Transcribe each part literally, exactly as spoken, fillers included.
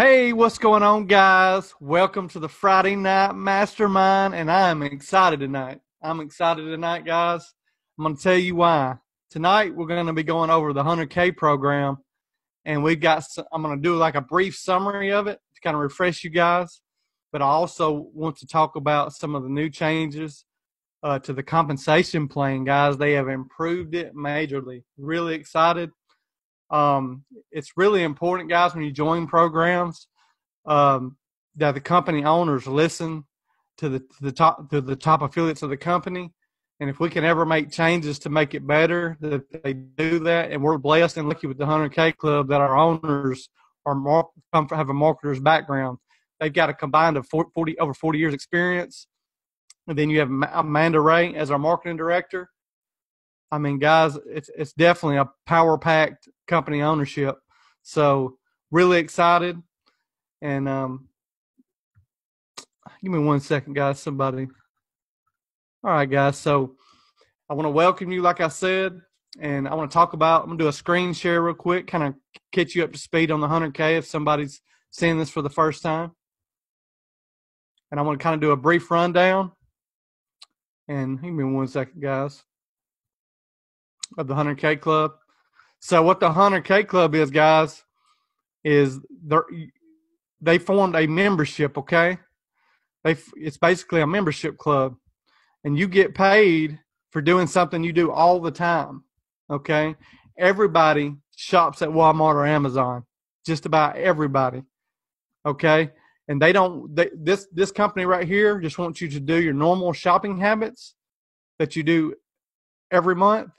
Hey, what's going on, guys? Welcome to the Friday Night Mastermind, and I am excited tonight. I'm excited tonight, guys. I'm going to tell you why. Tonight, we're going to be going over the one hundred K program, and we've got, I'm going to do like a brief summary of it to kind of refresh you guys, but I also want to talk about some of the new changes uh, to the compensation plan, guys. They have improved it majorly. Really excited. Um, it's really important, guys, when you join programs, um, that the company owners listen to the, to the top, to the top affiliates of the company. And if we can ever make changes to make it better, that they do that. And we're blessed and lucky with the one hundred K Club that our owners are more, have a marketer's background. They've got a combined of forty, over forty years experience. And then you have Amanda Wray as our marketing director. I mean, guys, it's it's definitely a power-packed company ownership. So really excited. And um, give me one second, guys, somebody. All right, guys, so I want to welcome you, like I said, and I want to talk about, I'm going to do a screen share real quick, kind of catch you up to speed on the one hundred K if somebody's seeing this for the first time. And I want to kind of do a brief rundown. And give me one second, guys. Of the one hundred K Club. So what the one hundred K Club is, guys, is they formed a membership, okay? They It's basically a membership club, and you get paid for doing something you do all the time, okay? Everybody shops at Walmart or Amazon, just about everybody, okay? And they don't they, – this, this company right here just wants you to do your normal shopping habits that you do every month.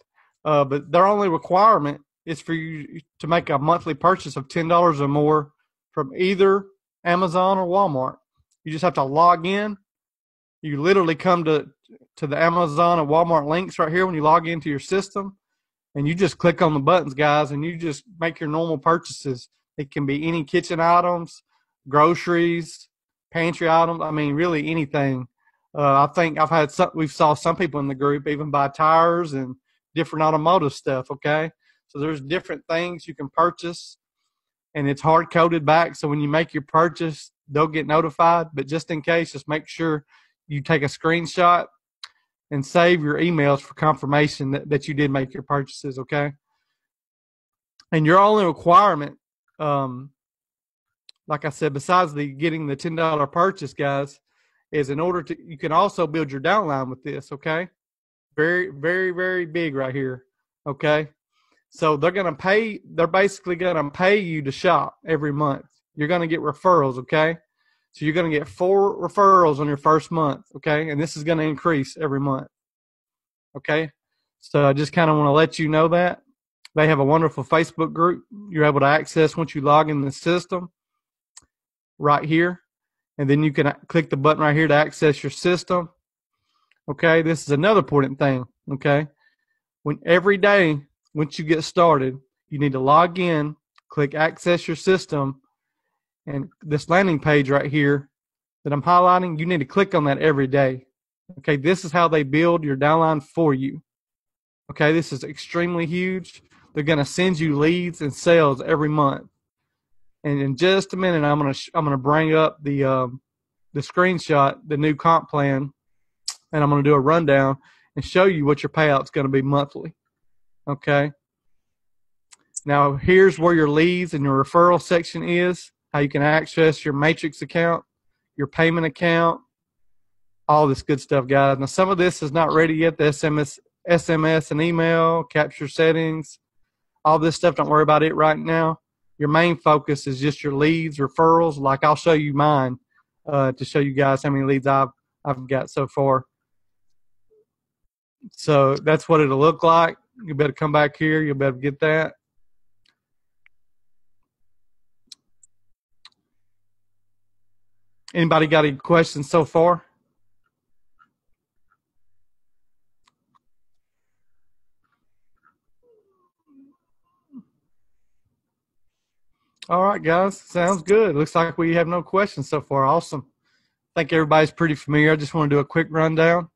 Uh, but their only requirement is for you to make a monthly purchase of ten dollars or more from either Amazon or Walmart. You just have to log in. You literally come to, to the Amazon and Walmart links right here when you log into your system, and you just click on the buttons, guys, and you just make your normal purchases. It can be any kitchen items, groceries, pantry items. I mean, really anything. Uh, I think I've had some, we've saw some people in the group even buy tires and different automotive stuff, okay? So there's different things you can purchase, and it's hard-coded back, so when you make your purchase, they'll get notified. But just in case, just make sure you take a screenshot and save your emails for confirmation that, that you did make your purchases, okay? And your only requirement, um, like I said, besides the getting the ten dollar purchase, guys, is in order to – you can also build your downline with this, okay? Very, very, very big right here, okay? So they're going to pay – they're basically going to pay you to shop every month. You're going to get referrals, okay? So you're going to get four referrals on your first month, okay? And this is going to increase every month, okay? So I just kind of want to let you know that. They have a wonderful Facebook group you're able to access once you log in the system right here. And then you can click the button right here to access your system. Okay, this is another important thing, okay? When every day, once you get started, you need to log in, click access your system, and this landing page right here that I'm highlighting, you need to click on that every day. Okay, this is how they build your downline for you. Okay, this is extremely huge. They're going to send you leads and sales every month. And in just a minute, I'm going to I'm going to bring up the um, the screenshot, the new comp plan. And I'm going to do a rundown and show you what your payout's going to be monthly, okay? Now, here's where your leads and your referral section is, how you can access your matrix account, your payment account, all this good stuff, guys. Now, some of this is not ready yet, the S M S, S M S and email, capture settings, all this stuff. Don't worry about it right now. Your main focus is just your leads, referrals. Like, I'll show you mine uh, to show you guys how many leads I've, I've got so far. So that's what it'll look like. You better come back here. You better get that. Anybody got any questions so far? All right, guys. Sounds good. Looks like we have no questions so far. Awesome. I think everybody's pretty familiar. I just want to do a quick rundown.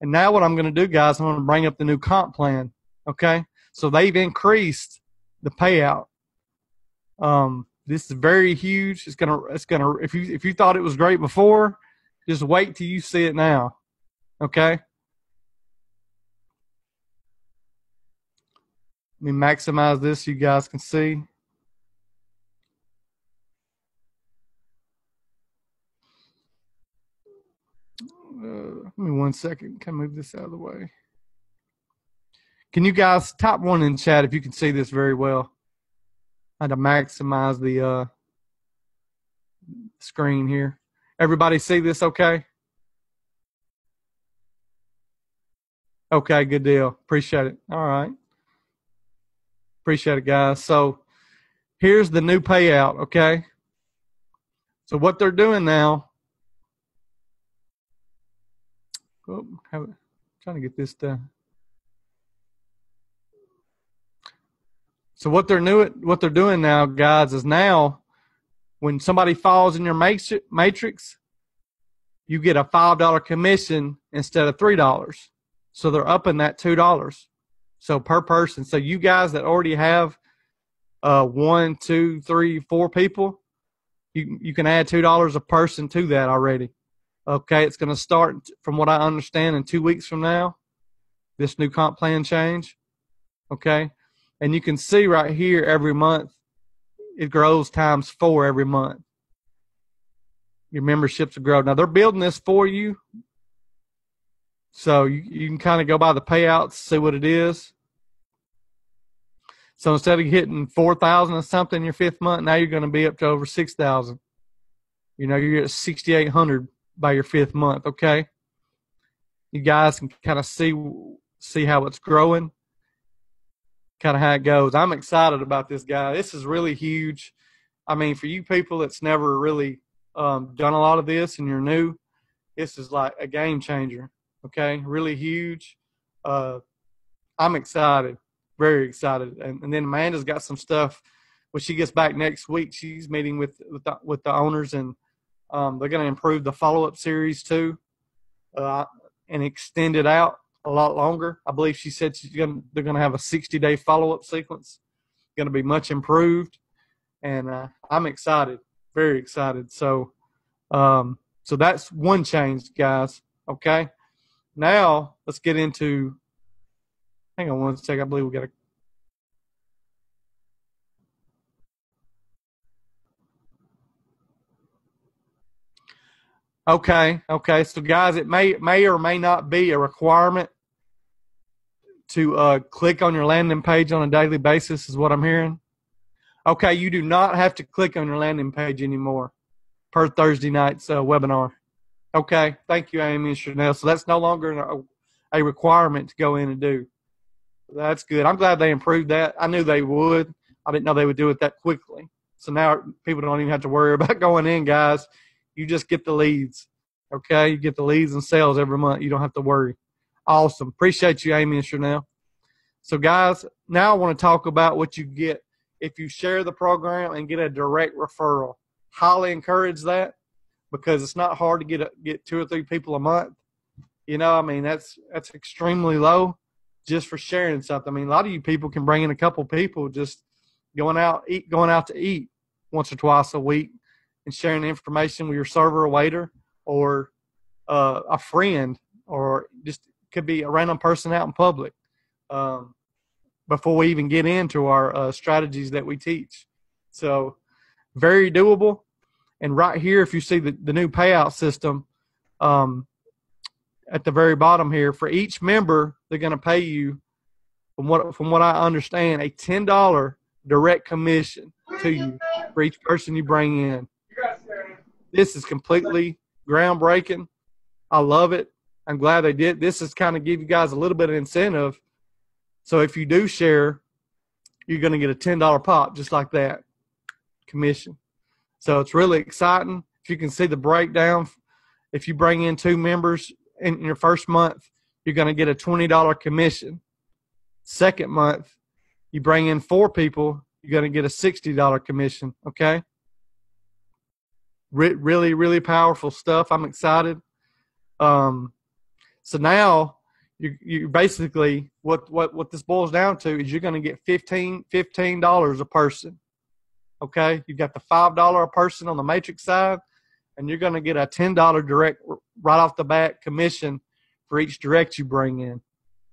And now what I'm going to do, guys, I'm going to bring up the new comp plan, okay? So they've increased the payout. Um, This is very huge. It's gonna, it's gonna, if you, if you thought it was great before, just wait till you see it now. Okay. Let me maximize this so you guys can see. Uh, give me one second. Can I move this out of the way? Can you guys type one in chat if you can see this very well? I had to maximize the uh, screen here. Everybody see this okay? Okay, good deal. Appreciate it. All right. Appreciate it, guys. So here's the new payout, okay? So what they're doing now, oh, I'm trying to get this done. So what they're new, what they're doing now, guys, is now when somebody falls in your matrix, you get a five dollar commission instead of three dollars. So they're upping that two dollars. So per person. So you guys that already have uh, one, two, three, four people, you you can add two dollars a person to that already. Okay, it's going to start, from what I understand, in two weeks from now, this new comp plan change. Okay. And you can see right here every month, it grows times four every month. Your memberships will grow. Now, they're building this for you. So you, you can kind of go by the payouts, see what it is. So instead of hitting four thousand or something your fifth month, now you're going to be up to over six thousand. You know, you're at sixty-eight hundred by your fifth month, okay? You guys can kind of see, see how it's growing. Kind of how it goes. I'm excited about this, guy. This is really huge. I mean, for you people that's never really um, done a lot of this and you're new, this is like a game changer, okay? Really huge. Uh, I'm excited, very excited. And, and then Amanda's got some stuff. When she gets back next week, she's meeting with, with, the, with the owners, and um, they're going to improve the follow-up series too uh, and extend it out a lot longer. I believe she said she's gonna, they're going to have a sixty day follow-up sequence. Going to be much improved, and uh, I'm excited, very excited. So, um, so that's one change, guys. Okay, now let's get into. Hang on one second. I believe we got a. Okay, okay. So, guys, it may may or may not be a requirement to uh, click on your landing page on a daily basis is what I'm hearing. Okay, you do not have to click on your landing page anymore per Thursday night's uh, webinar. Okay, thank you, Amy and Chanel. So that's no longer a, a requirement to go in and do. That's good. I'm glad they improved that. I knew they would. I didn't know they would do it that quickly. So now people don't even have to worry about going in, guys. You just get the leads, okay? You get the leads and sales every month. You don't have to worry. Awesome. Appreciate you, Amy and Chanel. So, guys, now I want to talk about what you get if you share the program and get a direct referral. Highly encourage that because it's not hard to get a, get two or three people a month. You know, I mean, that's, that's extremely low just for sharing something. I mean, a lot of you people can bring in a couple people just going out, eat, going out to eat once or twice a week, and sharing information with your server or waiter or uh, a friend, or just could be a random person out in public um, before we even get into our uh, strategies that we teach. So very doable. And right here, if you see the, the new payout system um, at the very bottom here, for each member, they're going to pay you, from what, from what I understand, a ten dollar direct commission to you for each person you bring in. This is completely groundbreaking. I love it. I'm glad they did. This is kind of give you guys a little bit of incentive. So if you do share, you're going to get a ten dollar pop just like that commission. So it's really exciting. If you can see the breakdown, if you bring in two members in your first month, you're going to get a twenty dollar commission. Second month, you bring in four people, you're going to get a sixty dollar commission, okay? Really, really powerful stuff. I'm excited. Um, so now you, you basically what, what, what this boils down to is you're going to get fifteen dollars a person Okay, you've got the five dollars a person on the matrix side, and you're going to get a ten dollars direct right off the bat commission for each direct you bring in.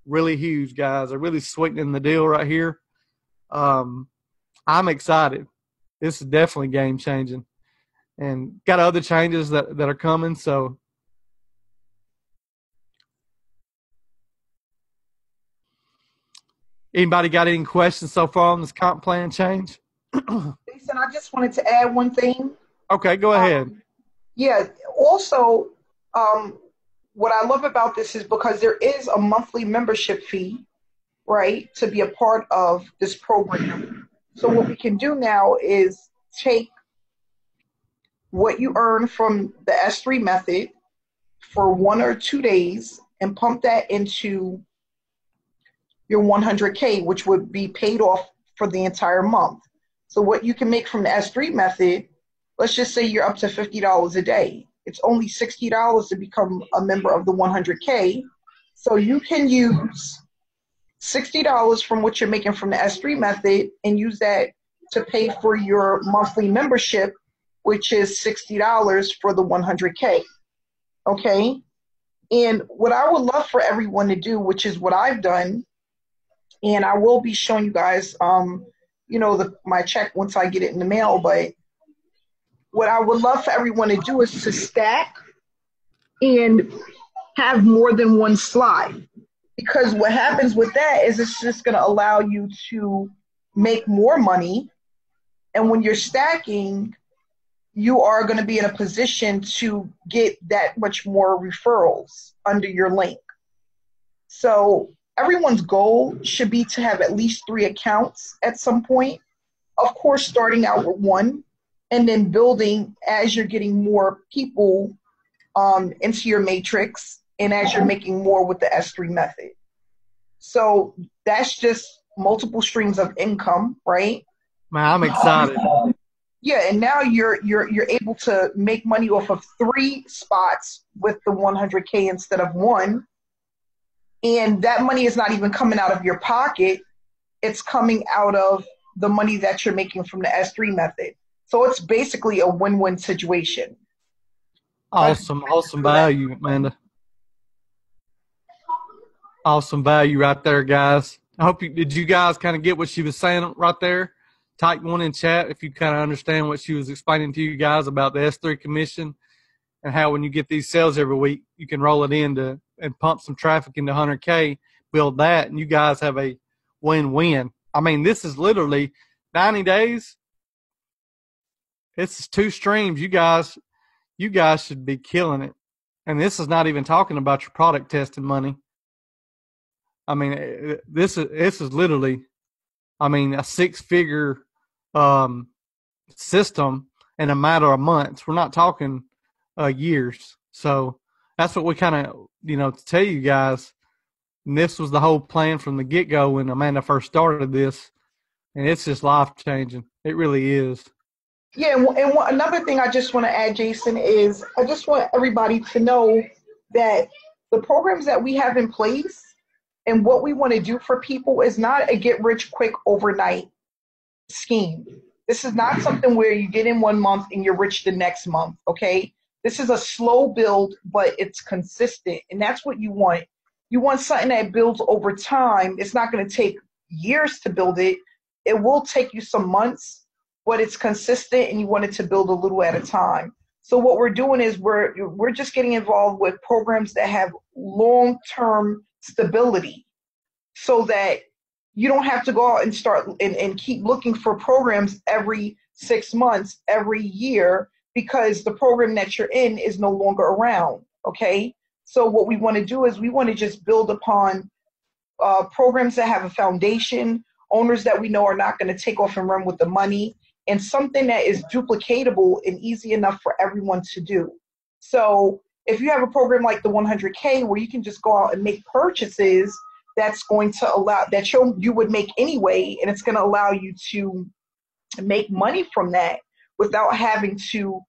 Really huge, guys. They're really sweetening the deal right here. Um, I'm excited. This is definitely game changing, and got other changes that, that are coming. So anybody got any questions so far on this comp plan change? Jason, I just wanted to add one thing. Okay, go ahead. Um, yeah, also, um, what I love about this is because there is a monthly membership fee, right, to be a part of this program. So what we can do now is take what you earn from the S three method for one or two days and pump that into your one hundred K, which would be paid off for the entire month. So what you can make from the S three method, let's just say you're up to fifty dollars a day. It's only sixty dollars to become a member of the one hundred K. So you can use sixty dollars from what you're making from the S three method and use that to pay for your monthly membership, which is sixty dollars for the one hundred K, okay? And what I would love for everyone to do, which is what I've done, and I will be showing you guys um, you know, the, my check once I get it in the mail, but what I would love for everyone to do is to stack and have more than one slide. Because what happens with that is it's just going to allow you to make more money. And when you're stacking, you are going to be in a position to get that much more referrals under your link. So everyone's goal should be to have at least three accounts at some point. Of course, starting out with one and then building as you're getting more people um, into your matrix and as you're making more with the S three method. So that's just multiple streams of income, right? Man, I'm excited. Um, yeah, and now you're, you're, you're able to make money off of three spots with the one hundred K instead of one. And that money is not even coming out of your pocket. It's coming out of the money that you're making from the S three method. So it's basically a win-win situation. Awesome. Awesome value, Amanda. Awesome value right there, guys. I hope you, did you guys kind of get what she was saying right there? Type one in chat if you kind of understand what she was explaining to you guys about the S three commission and how when you get these sales every week, you can roll it into and pump some traffic into one hundred K, build that, and you guys have a win-win. I mean, this is literally ninety days. This is two streams. You guys, you guys should be killing it. And this is not even talking about your product testing money. I mean, this is this is literally, I mean, a six-figure um, system in a matter of months. We're not talking uh, years. So that's what we kind of, you know, to tell you guys, and this was the whole plan from the get-go when Amanda first started this, and it's just life-changing. It really is. Yeah, and, and one, another thing I just want to add, Jason, is I just want everybody to know that the programs that we have in place and what we want to do for people is not a get-rich-quick overnight scheme. This is not something where you get in one month and you're rich the next month, okay? This is a slow build, but it's consistent, and that's what you want. You want something that builds over time. It's not going to take years to build it. It will take you some months, but it's consistent, and you want it to build a little at a time. So what we're doing is we're we're just getting involved with programs that have long-term stability so that you don't have to go out and start and, and keep looking for programs every six months, every year, because the program that you're in is no longer around, okay? So what we want to do is we want to just build upon uh, programs that have a foundation, owners that we know are not going to take off and run with the money, and something that is duplicatable and easy enough for everyone to do. So if you have a program like the one hundred K where you can just go out and make purchases, that's going to allow, that you you would make anyway, and it's going to allow you to make money from that without having to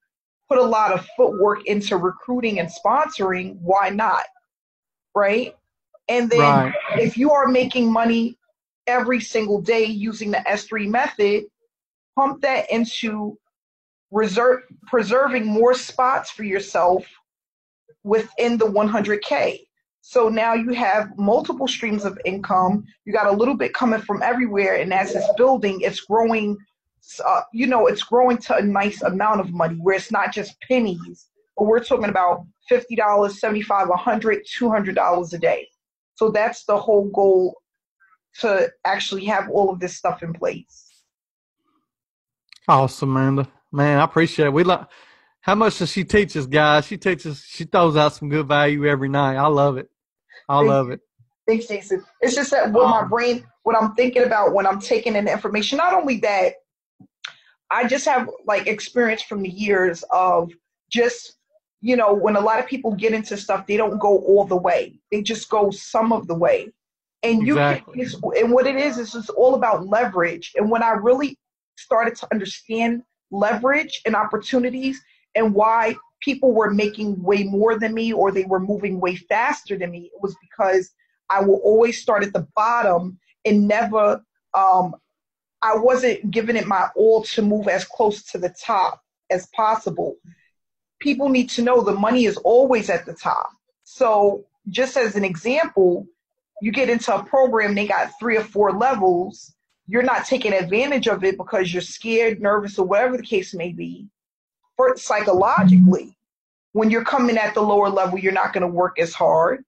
put a lot of footwork into recruiting and sponsoring. Why not, right? And then right. If you are making money every single day using the S three method, pump that into reserve, preserving more spots for yourself within the one hundred K. So now you have multiple streams of income. You got a little bit coming from everywhere, and as it's building, it's growing. Uh, you know, it's growing to a nice amount of money where it's not just pennies, but we're talking about fifty dollars, seventy-five dollars, one hundred dollars, two hundred dollars a day. So that's the whole goal, to actually have all of this stuff in place. Awesome, Amanda. Man, I appreciate it. We love how much does she teach us, guys? She teaches. She throws out some good value every night. I love it. I Thanks. love it. Thanks, Jason. It's just that what um, my brain, what I'm thinking about when I'm taking in the information. Not only that, I just have like experience from the years of just, you know, when a lot of people get into stuff, they don't go all the way. They just go some of the way. And you exactly. can, and what it is, is it's all about leverage. And when I really started to understand leverage and opportunities and why people were making way more than me, or they were moving way faster than me, it was because I will always start at the bottom and never, um, I wasn't giving it my all to move as close to the top as possible. People need to know the money is always at the top. So just as an example, you get into a program, they got three or four levels. You're not taking advantage of it because you're scared, nervous, or whatever the case may be. But psychologically, when you're coming at the lower level, you're not going to work as hard.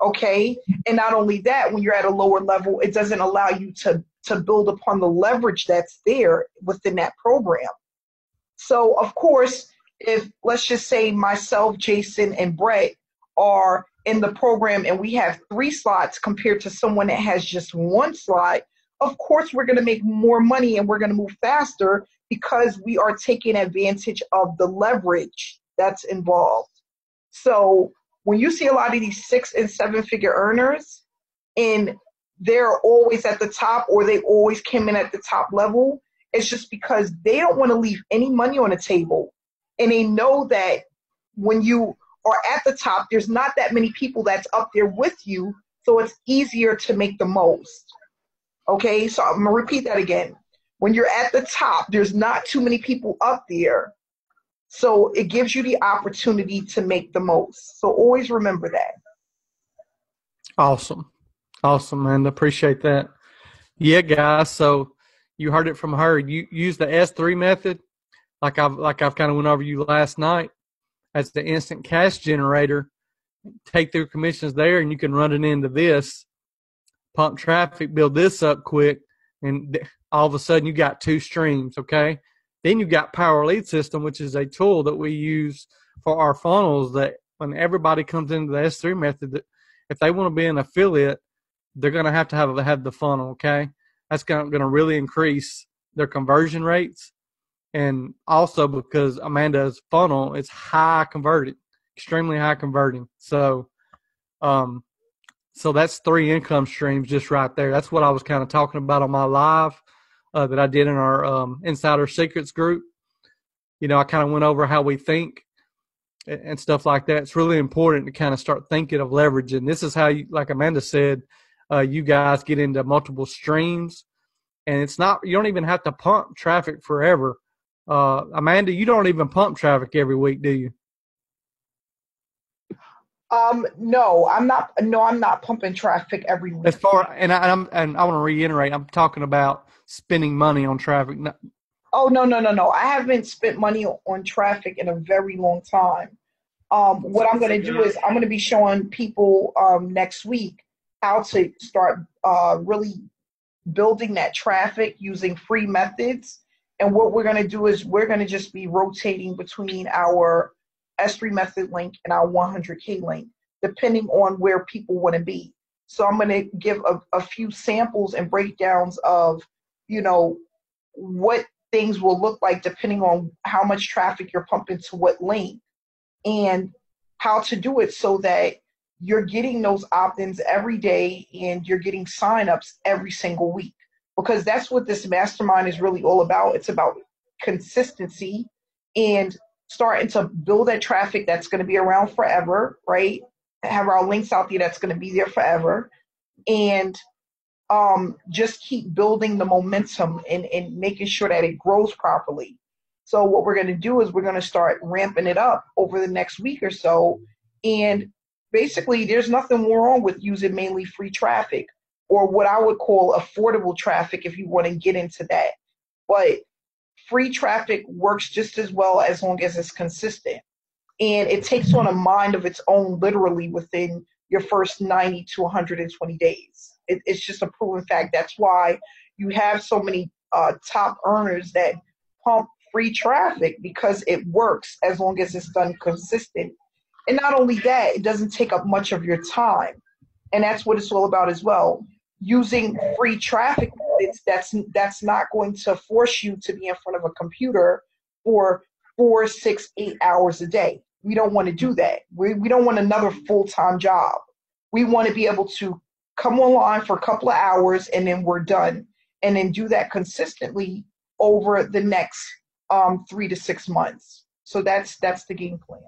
Okay. And not only that, when you're at a lower level, it doesn't allow you to, to build upon the leverage that's there within that program. So of course, if let's just say myself, Jason, and Brett are in the program and we have three slots compared to someone that has just one slot, of course we're going to make more money and we're going to move faster because we are taking advantage of the leverage that's involved. So when you see a lot of these six and seven figure earners and they're always at the top, or they always came in at the top level, it's just because they don't want to leave any money on the table. And they know that when you are at the top, there's not that many people that's up there with you, so it's easier to make the most. Okay, so I'm going to repeat that again. When you're at the top, there's not too many people up there, so it gives you the opportunity to make the most. So always remember that. Awesome. Awesome, man. Appreciate that. Yeah, guys, so you heard it from her. You use the S three method, like I've, like I've kind of went over you last night, as the instant cash generator. Take their commissions there, and you can run it into this, pump traffic, build this up quick, and all of a sudden you got two streams, okay? Then you got Power Lead System, which is a tool that we use for our funnels, that when everybody comes into the S three method, if they want to be an affiliate, they're going to have to have, have the funnel, okay? That's going to really increase their conversion rates. And also because Amanda's funnel is high converting, extremely high converting. So, um, so that's three income streams just right there. That's what I was kind of talking about on my live uh, that I did in our um, Insider Secrets group. You know, I kind of went over how we think and, and stuff like that. It's really important to kind of start thinking of leverage. And this is how, you, like Amanda said, uh, you guys get into multiple streams. And it's not, you don't even have to pump traffic forever. Uh, Amanda, you don't even pump traffic every week, do you? Um, no, I'm not. No, I'm not pumping traffic every week. As far and I, I'm and I want to reiterate, I'm talking about spending money on traffic. No. Oh no, no, no, no! I haven't spent money on traffic in a very long time. Um, what I'm going to do is I'm going to be showing people um, next week how to start uh, really building that traffic using free methods. And what we're going to do is we're going to just be rotating between our S three method link and our one hundred K link, depending on where people want to be. So I'm going to give a, a few samples and breakdowns of, you know, what things will look like depending on how much traffic you're pumping to what link, and how to do it so that you're getting those opt-ins every day and you're getting sign-ups every single week. Because that's what this mastermind is really all about. It's about consistency and starting to build that traffic that's going to be around forever, right? Have our links out there that's going to be there forever. And um, just keep building the momentum and, and making sure that it grows properly. So what we're going to do is we're going to start ramping it up over the next week or so. And basically, there's nothing wrong with using mainly free traffic, or what I would call affordable traffic if you want to get into that. But free traffic works just as well as long as it's consistent. And it takes on a mind of its own literally within your first ninety to one hundred twenty days. It, it's just a proven fact. That's why you have so many uh, top earners that pump free traffic, because it works as long as it's done consistent. And not only that, it doesn't take up much of your time. And that's what it's all about as well. Using free traffic, it's, that's, that's not going to force you to be in front of a computer for four, six, eight hours a day. We don't want to do that. We, we don't want another full-time job. We want to be able to come online for a couple of hours and then we're done. And then do that consistently over the next um, three to six months. So that's that's the game plan.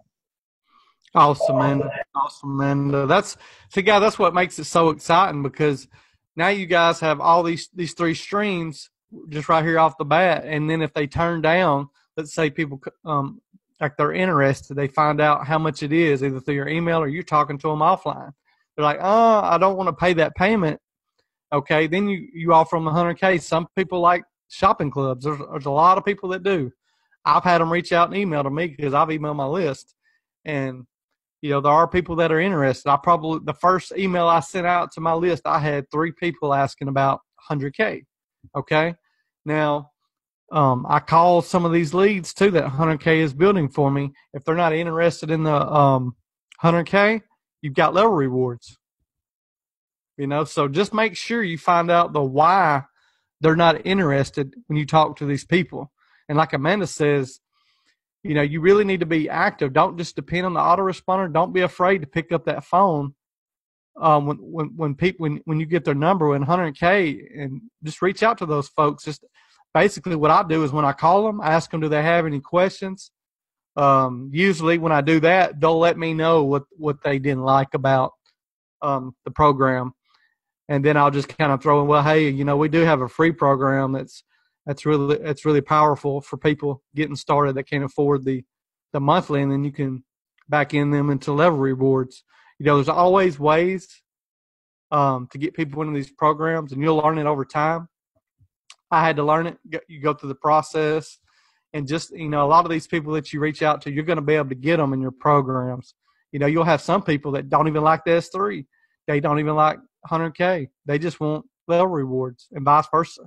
Awesome, Amanda. Awesome, Amanda. That's see, guys, that's what makes it so exciting, because now you guys have all these these three streams just right here off the bat. And then if they turn down, let's say people um like they're interested, they find out how much it is either through your email or you're talking to them offline. They're like, oh, I don't want to pay that payment. Okay, then you you offer them one hundred K. Some people like shopping clubs. There's there's a lot of people that do. I've had them reach out and email to me because I've emailed my list. And you know, there are people that are interested. I probably, the first email I sent out to my list, I had three people asking about one hundred K. Okay. Now, um, I call some of these leads too that one hundred K is building for me. If they're not interested in the um, one hundred K, you've got level rewards. You know, so just make sure you find out the why they're not interested when you talk to these people. And like Amanda says, you know, you really need to be active. Don't just depend on the autoresponder. Don't be afraid to pick up that phone um, when when when people when, when you get their number in one hundred K, and just reach out to those folks. Just basically, what I do is when I call them, I ask them, do they have any questions? Um, usually, when I do that, they'll let me know what what they didn't like about um, the program, and then I'll just kind of throw in, well, hey, you know, we do have a free program that's. That's really that's really powerful for people getting started that can't afford the, the monthly, and then you can back in them into level rewards. You know, there's always ways um, to get people into these programs, and you'll learn it over time. I had to learn it. You go through the process, and just, you know, a lot of these people that you reach out to, you're going to be able to get them in your programs. You know, you'll have some people that don't even like the S three. They don't even like one hundred K. They just want level rewards, and vice versa.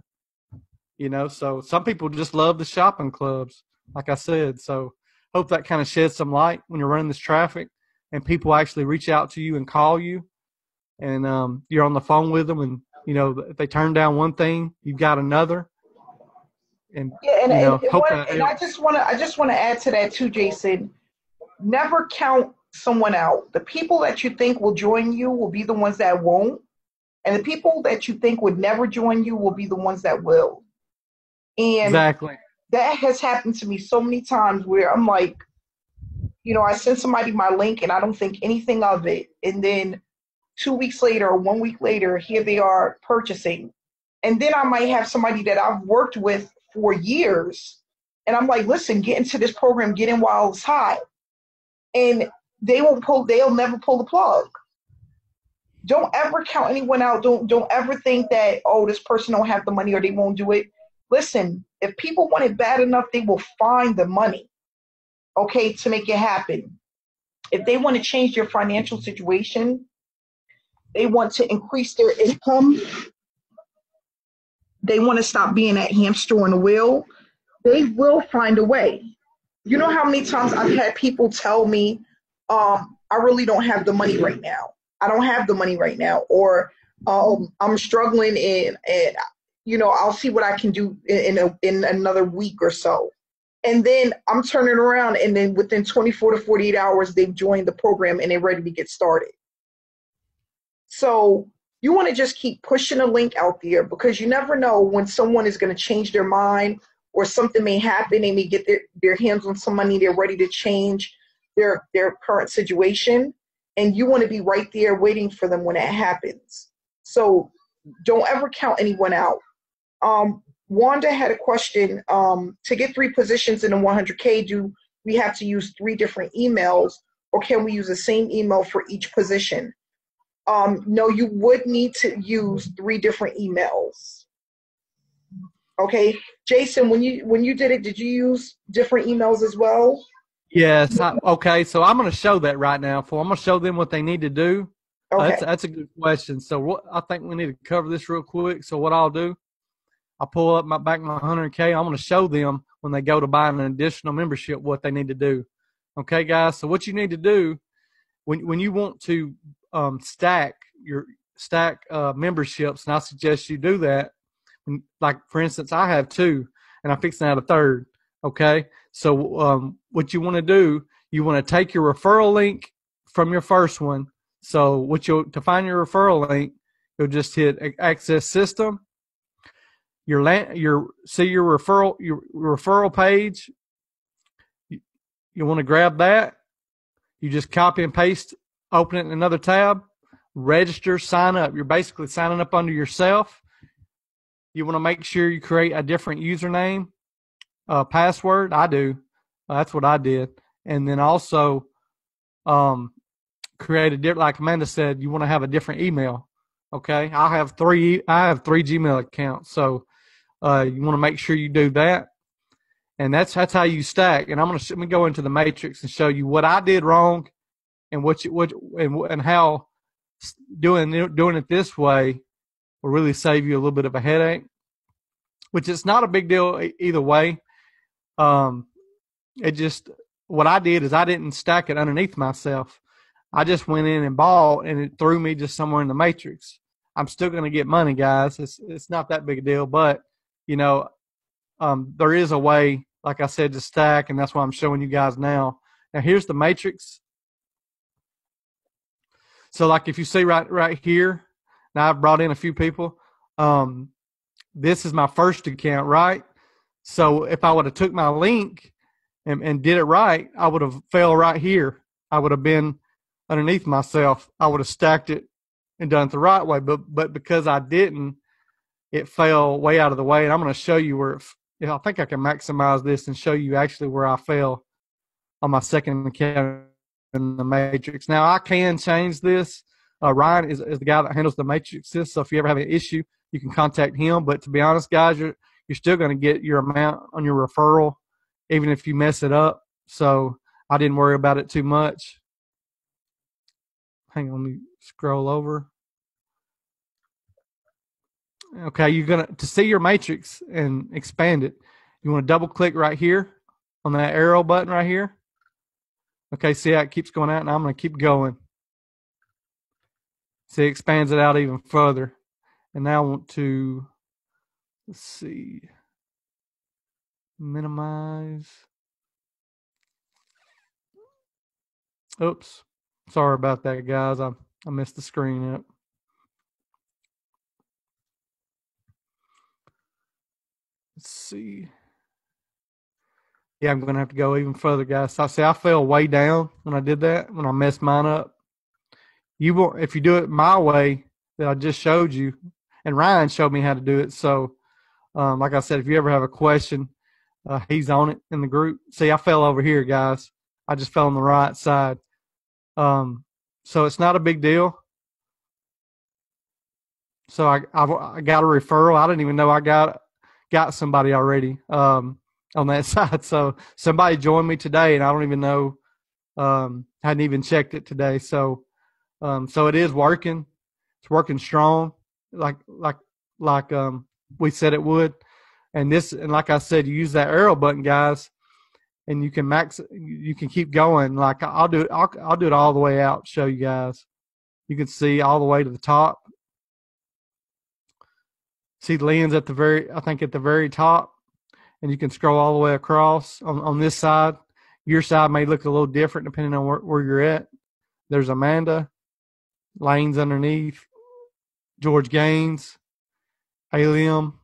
You know, so some people just love the shopping clubs, like I said. So hope that kind of sheds some light when you're running this traffic and people actually reach out to you and call you, and um, you're on the phone with them. And, you know, if they turn down one thing, you've got another. And, yeah, and, you know, and, hope and, that and I just want to I just want to add to that, too, Jason. Never count someone out. The people that you think will join you will be the ones that won't. And the people that you think would never join you will be the ones that will. And exactly. That has happened to me so many times where I'm like, you know, I send somebody my link and I don't think anything of it. And then two weeks later or one week later, here they are purchasing. And then I might have somebody that I've worked with for years. And I'm like, listen, get into this program, get in while it's hot. And they won't pull, they'll never pull the plug. Don't ever count anyone out. Don't, don't ever think that, oh, this person don't have the money or they won't do it. Listen, if people want it bad enough, they will find the money, okay, to make it happen. If they want to change their financial situation, they want to increase their income, they want to stop being that hamster on the wheel, they will find a way. You know how many times I've had people tell me, um, I really don't have the money right now. I don't have the money right now, or um, I'm struggling and, and you know, I'll see what I can do in a, in another week or so. And then I'm turning around, and then within twenty-four to forty-eight hours, they've joined the program and they're ready to get started. So you want to just keep pushing a link out there, because you never know when someone is going to change their mind, or something may happen. They may get their, their hands on some money. They're ready to change their, their current situation. And you want to be right there waiting for them when that happens. So don't ever count anyone out. Um, Wanda had a question. Um, to get three positions in a one hundred K, do we have to use three different emails, or can we use the same email for each position? Um, no, you would need to use three different emails. Okay, Jason, when you when you did it, did you use different emails as well? Yes. I, okay, so I'm going to show that right now. For I'm going to show them what they need to do. Okay. Uh, that's, that's a good question. So what, I think we need to cover this real quick. So what I'll do, I'll pull up my back my one hundred K. I'm going to show them when they go to buy an additional membership what they need to do. Okay, guys. So what you need to do when when you want to um, stack your stack uh, memberships, and I suggest you do that. And like for instance, I have two, and I'm fixing out a third. Okay, so um, what you want to do, you want to take your referral link from your first one. So what you'll to find your referral link, you'll just hit Access System. Your land, your see your referral your referral page. You, you want to grab that. You just copy and paste, open it in another tab, register, sign up. You're basically signing up under yourself. You want to make sure you create a different username, uh, password. I do. That's what I did. And then also, um, create a different. Like Amanda said, you want to have a different email. Okay, I have three. I have three Gmail accounts. So. Uh, you want to make sure you do that, and that's that's how you stack. And I'm gonna let me go into the matrix and show you what I did wrong, and what you, what and and how doing doing it this way will really save you a little bit of a headache. Which it's not a big deal either way. Um, it just what I did is I didn't stack it underneath myself. I just went in and bought, and it threw me just somewhere in the matrix. I'm still gonna get money, guys. It's it's not that big a deal, but you know, um, there is a way, like I said, to stack, and that's why I'm showing you guys now. Now, here's the matrix. So, like, if you see right right here, now I've brought in a few people. Um, this is my first account, right? So, if I would have took my link and, and did it right, I would have fell right here. I would have been underneath myself. I would have stacked it and done it the right way, but but because I didn't, it fell way out of the way, and I'm going to show you where it, I think I can maximize this and show you actually where I fell on my second account in the matrix. Now, I can change this. Uh, Ryan is, is the guy that handles the matrices, so if you ever have an issue, you can contact him. But to be honest, guys, you're, you're still going to get your amount on your referral, even if you mess it up. So I didn't worry about it too much. Hang on, let me scroll over. Okay, you're gonna to see your matrix and expand it. You want to double click right here on that arrow button right here. Okay, see how it keeps going out, and I'm gonna keep going. See, it expands it out even further. And now I want to let's see, minimize. Oops, sorry about that, guys. I I messed the screen up. Let's see. Yeah, I'm going to have to go even further, guys. So I say I fell way down when I did that, when I messed mine up. You will, if you do it my way that I just showed you, and Ryan showed me how to do it. So, um, like I said, if you ever have a question, uh, he's on it in the group. See, I fell over here, guys. I just fell on the right side. Um, so it's not a big deal. So I, I, I got a referral. I didn't even know I got it. Got somebody already um, on that side. So somebody joined me today, and I don't even know, um, hadn't even checked it today. So um, so it is working. It's working strong, like like like um, we said it would. And this, and like I said, you use that arrow button, guys, and you can max. You can keep going. Like I'll do it. I'll, I'll do it all the way out. Show you guys. You can see all the way to the top. See Lynn's at the very, I think at the very top, and you can scroll all the way across on, on this side. Your side may look a little different depending on where, where you're at. There's Amanda, Lane's underneath, George Gaines, Alium,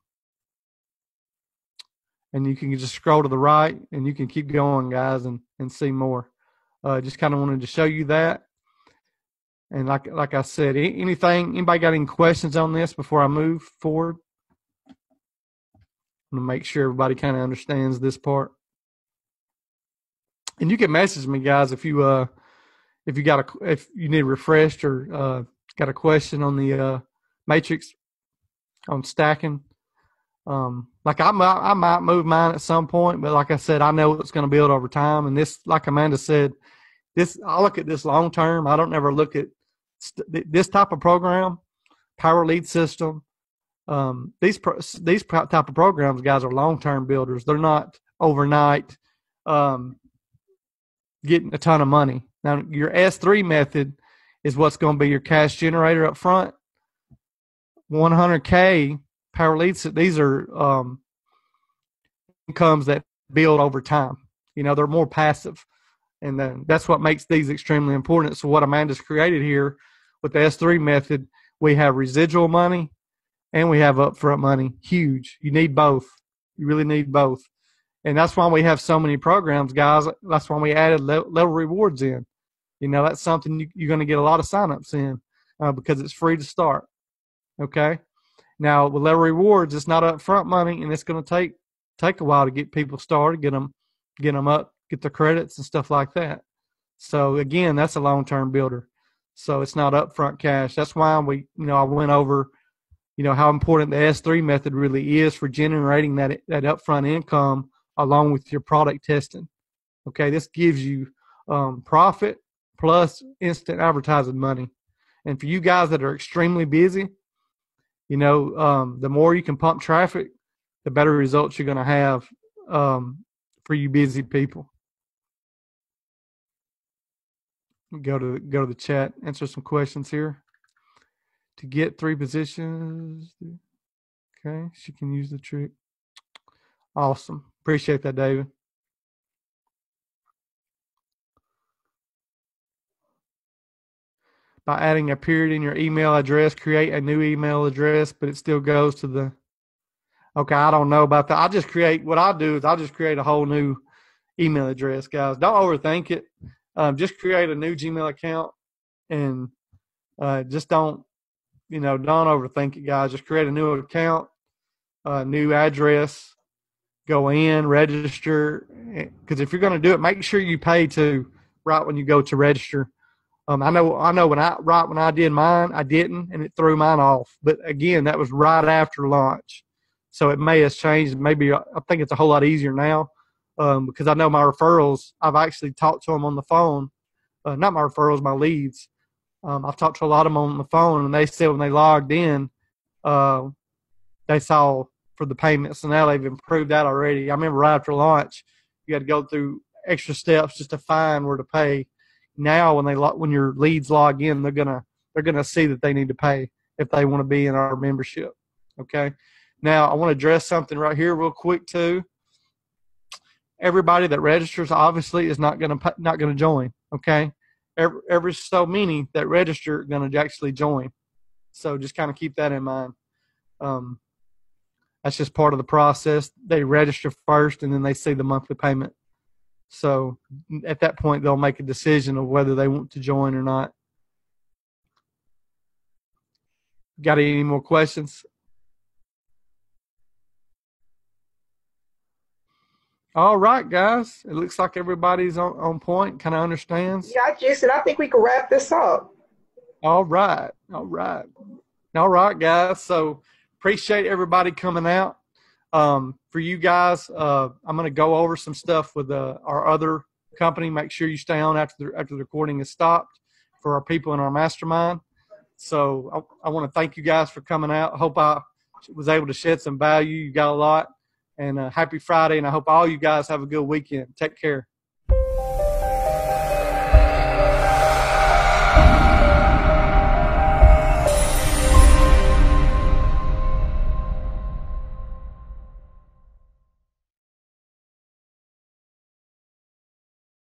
and you can just scroll to the right, and you can keep going, guys, and, and see more. I uh, just kind of wanted to show you that. And like like I said, anything, anybody got any questions on this before I move forward? I'm going to make sure everybody kind of understands this part. And you can message me, guys, if you uh if you got a if you need refreshed or uh, got a question on the uh, matrix on stacking. Um, like I might I might move mine at some point, but like I said, I know it's going to build over time. And this, like Amanda said, this I look at this long term. I don't ever look at st this type of program, Power Lead System. Um, these pro these type of programs, guys, are long term builders. They're not overnight um, getting a ton of money. Now, your S three method is what's going to be your cash generator up front. one hundred K Power Leads, these are um, incomes that build over time. You know, they're more passive. And then that's what makes these extremely important. So what Amanda's created here with the S three method, we have residual money and we have upfront money. Huge. You need both. You really need both. And that's why we have so many programs, guys. That's why we added le level rewards in. You know, that's something you, you're going to get a lot of signups in uh, because it's free to start. Okay. Now, with level rewards, it's not upfront money, and it's going to take take a while to get people started, get them, get them up, get their credits and stuff like that. So, again, that's a long-term builder. So it's not upfront cash. That's why we, you know, I went over, you know, how important the S three method really is for generating that that upfront income along with your product testing. Okay, this gives you um, profit plus instant advertising money. And for you guys that are extremely busy, you know, um, the more you can pump traffic, the better results you're going to have um, for you busy people. Go to, go to the chat, answer some questions here. To get three positions, okay, she can use the trick. Awesome. Appreciate that, David. By adding a period in your email address, create a new email address, but it still goes to the, okay, I don't know about that. I just create, what I do is I just create a whole new email address, guys. Don't overthink it. Um, just create a new Gmail account and uh, just don't, you know, don't overthink it, guys. Just create a new account, a new address. Go in, register, because if you're going to do it, make sure you pay to right when you go to register. Um, I know, I know when I right when I did mine, I didn't, and it threw mine off. But again, that was right after launch, so it may have changed. Maybe I think it's a whole lot easier now um, because I know my referrals. I've actually talked to them on the phone, uh, not my referrals, my leads. Um, I've talked to a lot of them on the phone, and they said when they logged in, uh, they saw for the payments, and now they've improved that already. I remember right after launch, you had to go through extra steps just to find where to pay. Now, when they when your leads log in, they're gonna they're gonna see that they need to pay if they want to be in our membership. Okay. Now, I want to address something right here real quick too. Everybody that registers obviously is not gonna not gonna join. Okay. Every, every so many that register are gonna actually join. So just kind of keep that in mind. Um, That's just part of the process. They register first, and then they see the monthly payment. So at that point, they'll make a decision of whether they want to join or not. Got any more questions? All right, guys. It looks like everybody's on, on point, kind of understands. Yeah, Jason, I think we can wrap this up. All right. All right. All right, guys. So appreciate everybody coming out. Um, for you guys, uh, I'm going to go over some stuff with uh, our other company. Make sure you stay on after the, after the recording is stopped for our people in our mastermind. So I, I want to thank you guys for coming out. I hope I was able to shed some value. You got a lot. And uh, happy Friday, and I hope all you guys have a good weekend. Take care.